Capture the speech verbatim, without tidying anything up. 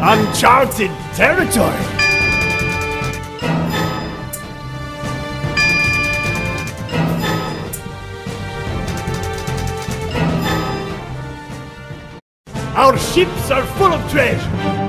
Uncharted territory! Our ships are full of treasure!